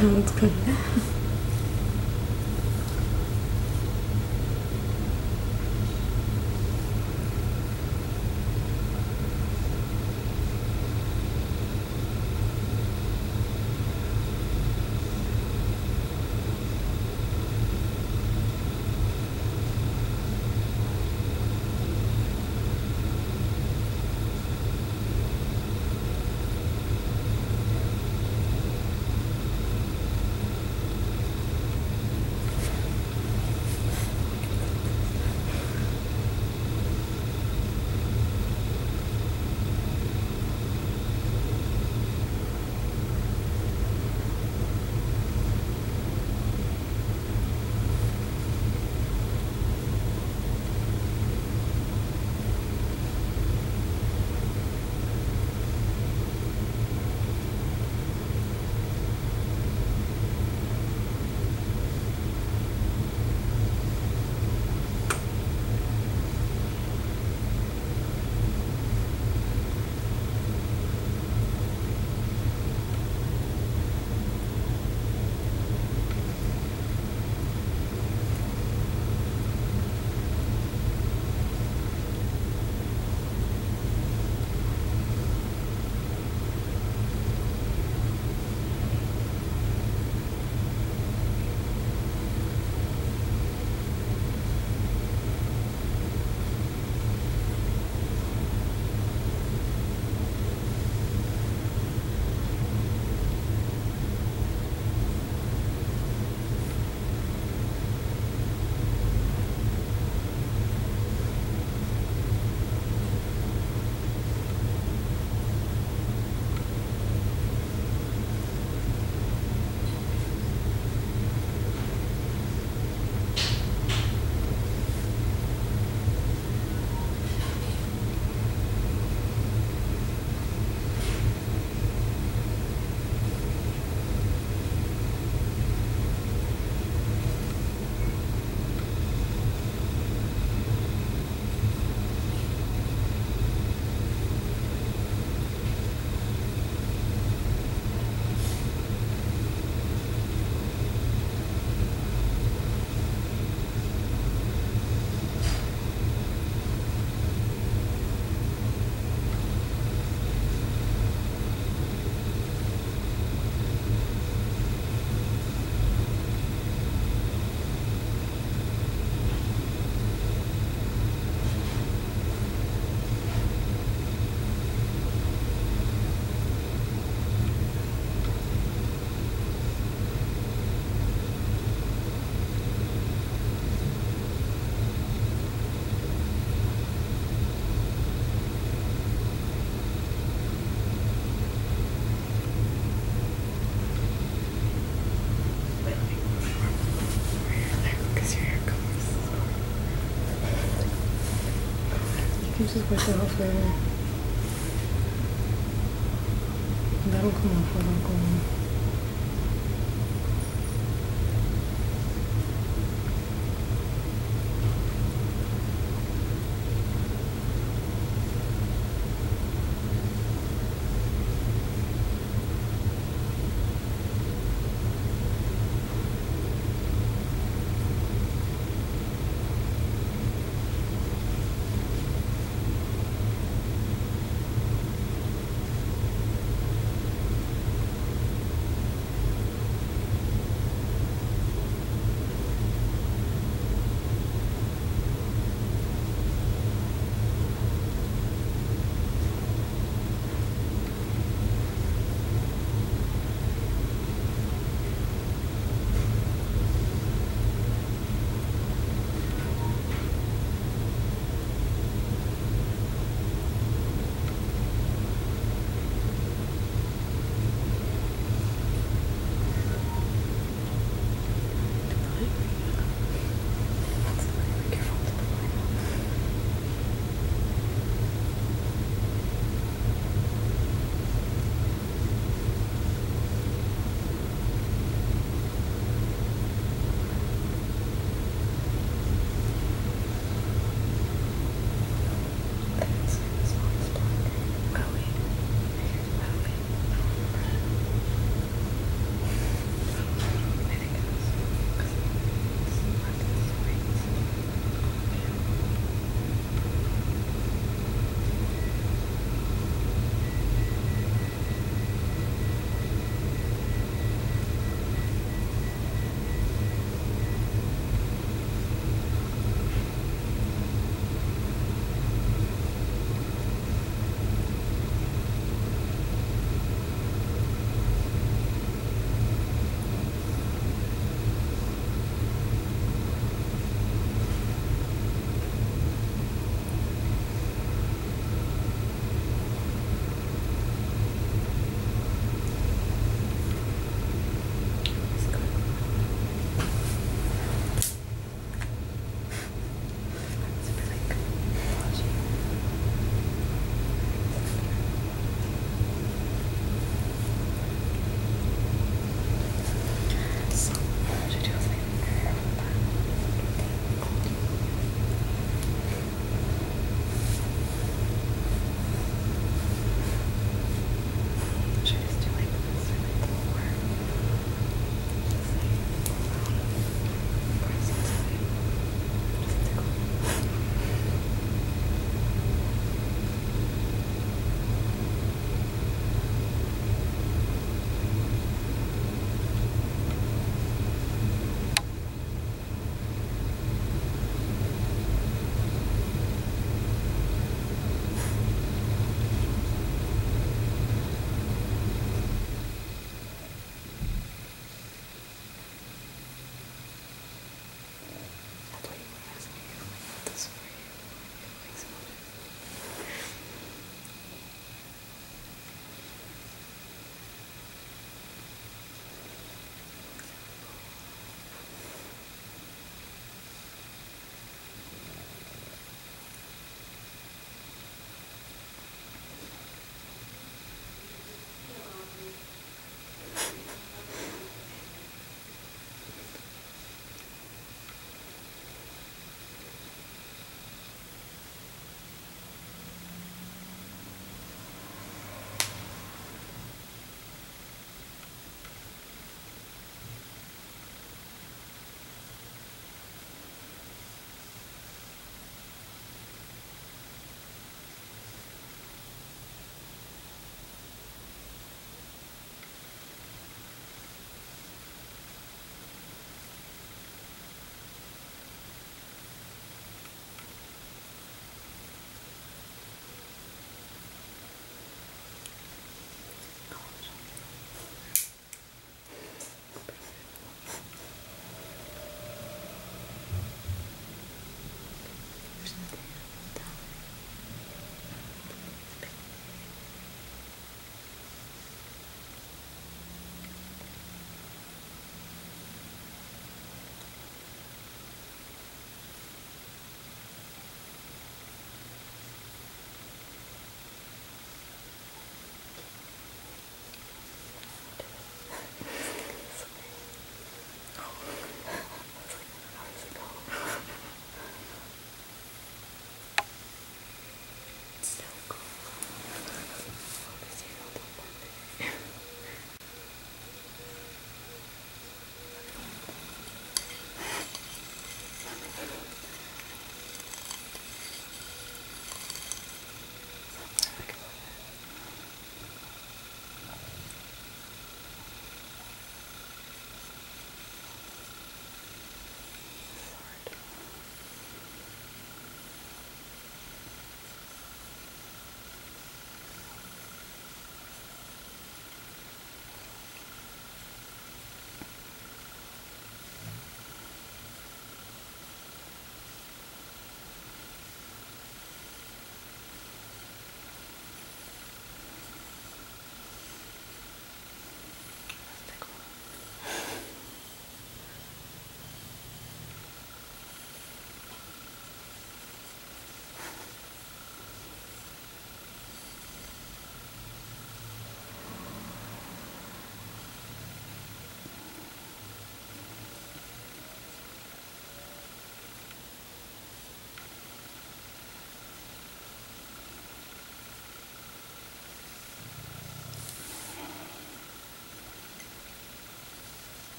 Sounds good. Just push it off there. That'll come off.